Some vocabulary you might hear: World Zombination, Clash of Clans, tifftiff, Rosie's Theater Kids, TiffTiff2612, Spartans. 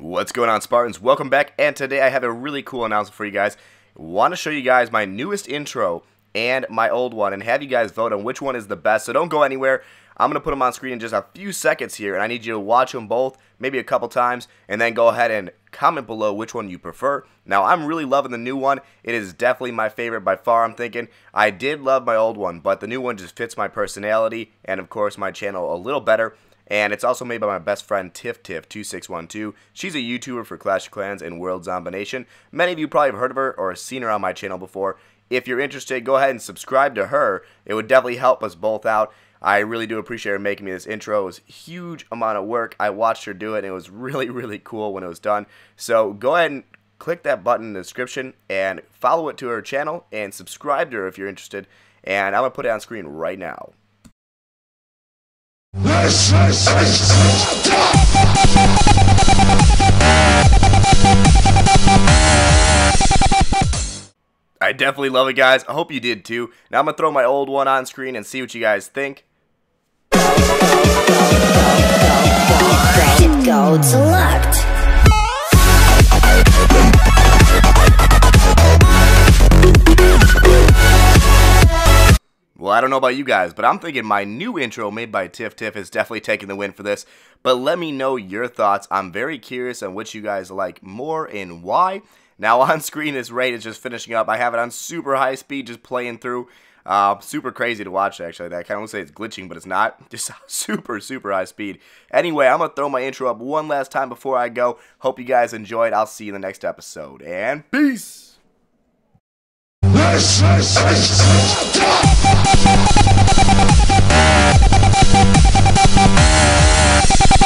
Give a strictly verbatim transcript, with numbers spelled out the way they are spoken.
What's going on, Spartans? Welcome back, and today I have a really cool announcement for you guys. I want to show you guys my newest intro and my old one and have you guys vote on which one is the best, so don't go anywhere. I'm going to put them on screen in just a few seconds here, and I need you to watch them both, maybe a couple times, and then go ahead and comment below which one you prefer. Now, I'm really loving the new one. It is definitely my favorite by far, I'm thinking. I did love my old one, but the new one just fits my personality and, of course, my channel a little better. And it's also made by my best friend Tiff Tiff two six one two. She's a YouTuber for Clash of Clans and World Zombination. Many of you probably have heard of her or seen her on my channel before. If you're interested, go ahead and subscribe to her. It would definitely help us both out. I really do appreciate her making me this intro. It was a huge amount of work. I watched her do it, and it was really, really cool when it was done. So go ahead and click that button in the description and follow it to her channel and subscribe to her if you're interested. And I'm going to put it on screen right now. This is I definitely love it, guys. I hope you did too. Now I'm gonna throw my old one on screen and see what you guys think. Go select. Well, I don't know about you guys, but I'm thinking my new intro made by Tiff Tiff is definitely taking the win for this. But let me know your thoughts. I'm very curious on which you guys like more and why. Now, on screen, this raid is just finishing up. I have it on super high speed, just playing through. Uh, super crazy to watch, actually. I kind of want to say it's glitching, but it's not. Just super, super high speed. Anyway, I'm going to throw my intro up one last time before I go. Hope you guys enjoyed. I'll see you in the next episode. And peace! This is